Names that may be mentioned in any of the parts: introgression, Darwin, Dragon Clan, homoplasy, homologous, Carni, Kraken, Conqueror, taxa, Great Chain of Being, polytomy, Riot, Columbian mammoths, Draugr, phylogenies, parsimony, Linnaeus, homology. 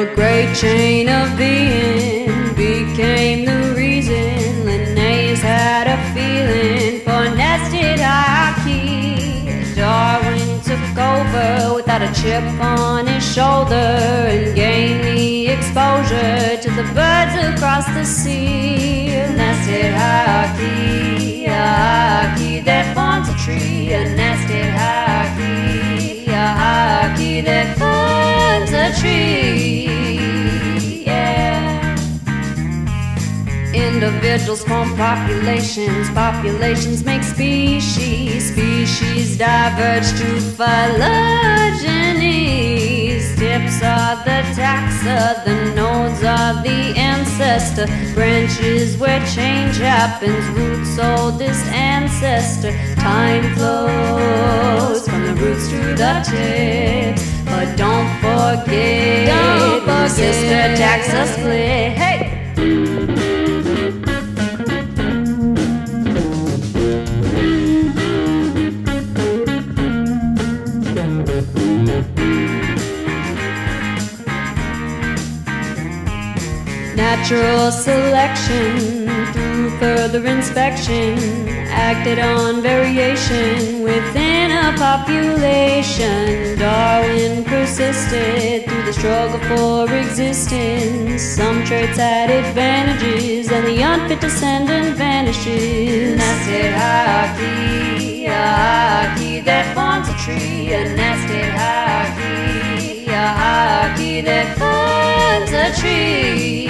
the great chain of being became the reason Linnaeus had a feeling for nested hierarchy. Darwin took over without a chip on his shoulder and gained the exposure to the birds across the sea. Nested hierarchy, a hierarchy that forms a tree. A nested hierarchy, a hierarchy that forms a tree. Yeah. Individuals form populations, populations make species, species diverge to phylogenies. Tips are the taxa, the nodes are the ancestor, branches where change happens, roots oldest ancestor. Time flows from the roots to the tips, but don't forget, sister taxa split. Hey! Natural selection, through further inspection, acted on variation within a population. Darwin persisted through the struggle for existence. Some traits had advantages, and the unfit descendant vanishes. Nested hierarchy, a hierarchy that forms a tree. A nested hierarchy, a hierarchy that forms a tree.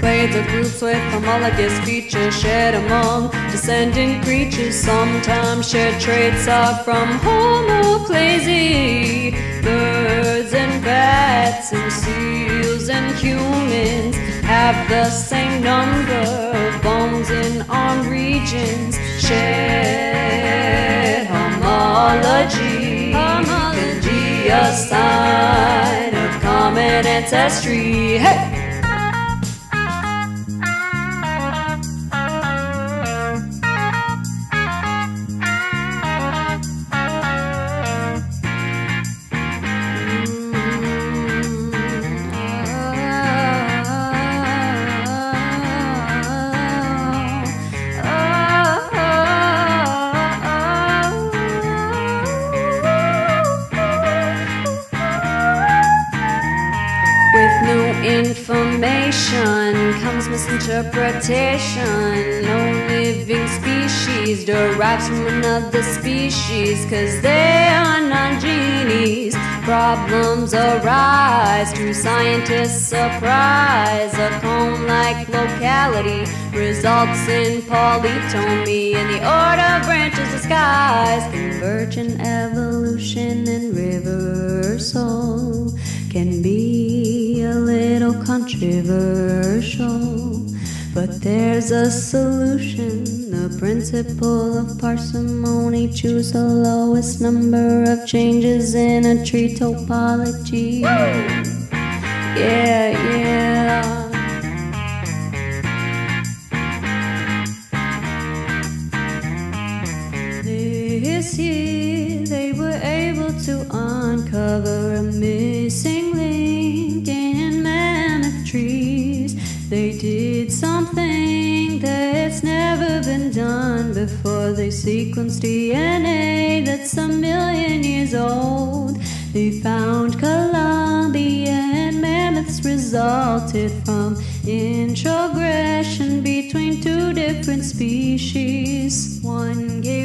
Grades of groups with homologous features shared among descendant creatures. Sometimes shared traits are from homoplasy. Birds and bats and seals and humans have the same number of bones in armed regions. Shared homology can be a sign of common ancestry. Hey! Information comes misinterpretation. No living species derives from another species, cause they are non-genies. Problems arise to scientists' surprise. A comb-like locality results in polytomy, and the order branches the skies. Convergent evolution and reversal can be a little controversial, but there's a solution. The principle of parsimony: choose the lowest number of changes in a tree topology. Yeah, yeah. This year they were able to uncover a missing link in mammoth trees. They did something that's never been done before. They sequenced DNA that's a million years old. They found Columbian mammoths resulted from introgression between two different species. One gave